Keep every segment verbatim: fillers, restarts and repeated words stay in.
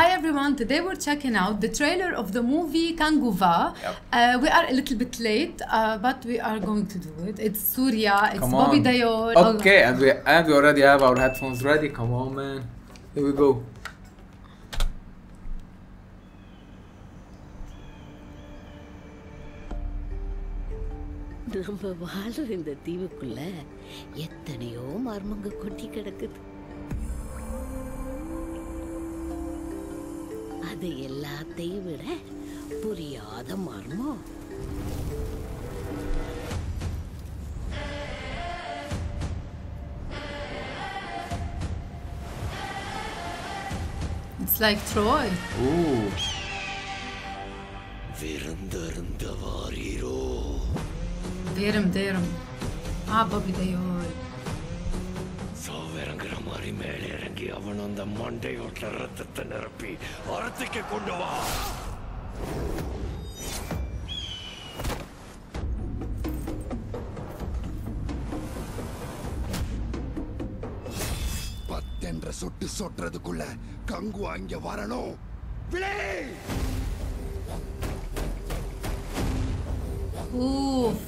Hi everyone, today we're checking out the trailer of the movie Kanguva. Yep. Uh, we are a little bit late, uh, but we are going to do it. It's Surya, it's Bobby Deol. Okay, and we, and we already have our headphones ready. Come on, man. Here we go. நம்ம வாழற இந்த தீவுக்குள்ள எத்தனையோ மர்மங்க கொட்டி கிடக்குது. அது எல்லாத்தையும் விட புரியாத மர்மம். It's like Troy. Ooh. விருந்தருந்தவாரீரோ Derim, derim. Ah, Bobby Deol. So verangaramari mele rangi avan on the Monday otla rathatta nirappi orathike kondu va. Pattendra sottu sotradhukulla Kanguva inge varano. Vile! Ooh. Oof.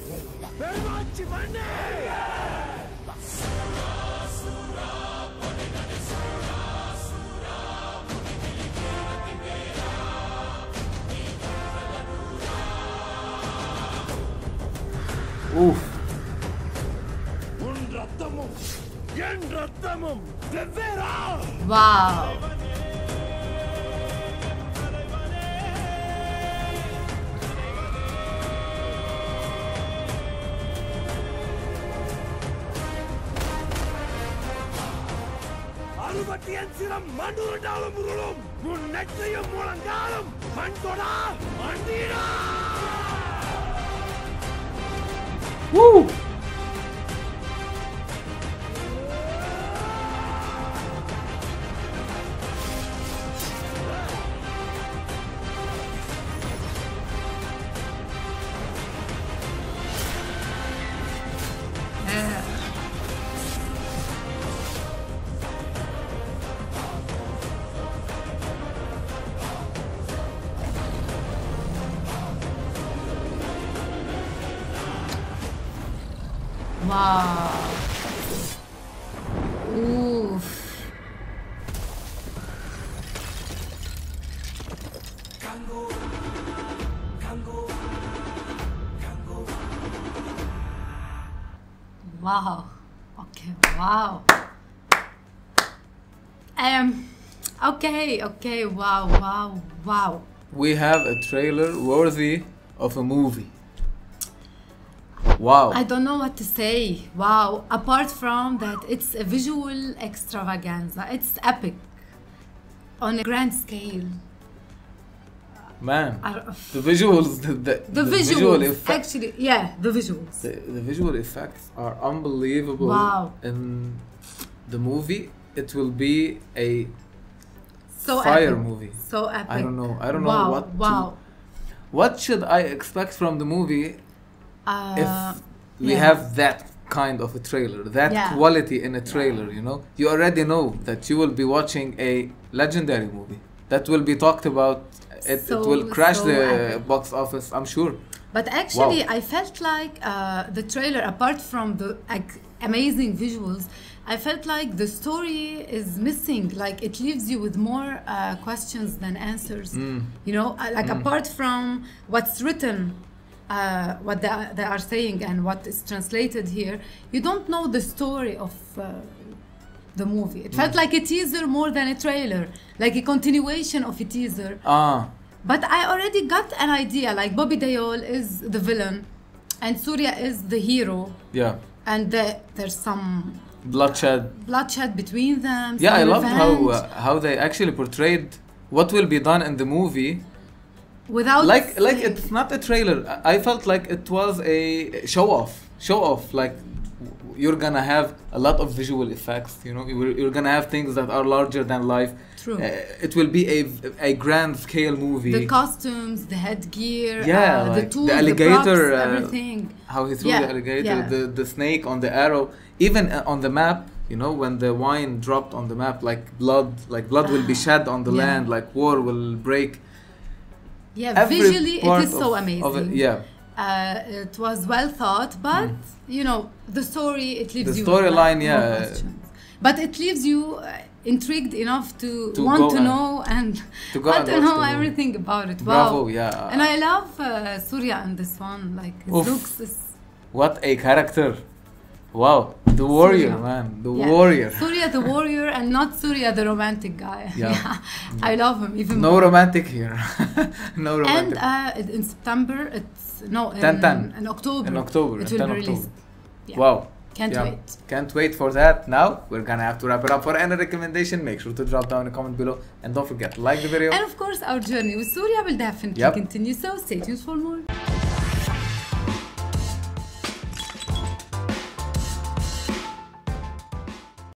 Wow. Siram Mandur Dalum Rulum, Munakayam Mulangalam, Mantoda, Mandira. Woo! Wow. Oof. Kanguva. Kanguva. Kanguva. Wow. Okay. Wow. Um. Okay. Okay. Wow. Wow. Wow. We have a trailer worthy of a movie. Wow. I don't know what to say. Wow. Apart from that, it's a visual extravaganza. It's epic on a grand scale. Man, uh, the visuals, the, the, the, the visuals, visual effects, actually, yeah, the visuals. The, the visual effects are unbelievable. Wow. In the movie, it will be a so fire epic. movie. So epic. I don't know. I don't wow. know what. Wow. To, what should I expect from the movie? Uh, if we yeah. have that kind of a trailer, that yeah. quality in a trailer, yeah. you know, you already know that you will be watching a legendary movie that will be talked about. It, so, it will crash so the epic. box office, I'm sure. But actually, wow. I felt like uh, the trailer, apart from the like, amazing visuals, I felt like the story is missing. Like it leaves you with more uh, questions than answers. Mm. You know, like mm. apart from what's written. Uh, what they are, they are saying and what is translated here, you don't know the story of uh, the movie. It felt mm. like a teaser more than a trailer, like a continuation of a teaser. Ah. But I already got an idea, like Bobby Deol is the villain and Surya is the hero. Yeah. And the, there's some bloodshed bloodshed between them. Yeah, I loved how, uh, how they actually portrayed what will be done in the movie. Without like like it's not a trailer. I felt like it was a show off show off like you're gonna have a lot of visual effects, you know, you're gonna have things that are larger than life. True. Uh, it will be a a grand scale movie. The costumes, the headgear, yeah, uh, like the tools, the alligator, the props, uh, everything, how he threw yeah, the alligator, yeah. the the snake on the arrow, even on the map. you know, when the wine dropped on the map, like blood, like blood will be shed on the yeah. land, like war will break. Yeah, every visually it is so of, amazing. Of it, yeah. Uh, it was well thought, but mm. you know, the story, it leaves the you. The storyline, yeah. Questions. But it leaves you uh, intrigued enough to, to want to know and, and want to know everything about it. Bravo, wow. yeah. And I love uh, Surya in this one. Like, it looks is what a character. Wow, the warrior, Surya. man, the yeah. warrior. Surya the warrior, and not Surya the romantic guy. Yeah, yeah. I love him even no more. No romantic here. no romantic. And uh, in September, it's no in, ten, ten. in October. In October, it will be released. Yeah. Wow, can't yeah. wait. Can't wait for that. Now we're gonna have to wrap it up. For any recommendation, make sure to drop down a comment below, and don't forget to like the video. And of course, our journey with Surya will definitely yep. continue. So stay tuned for more.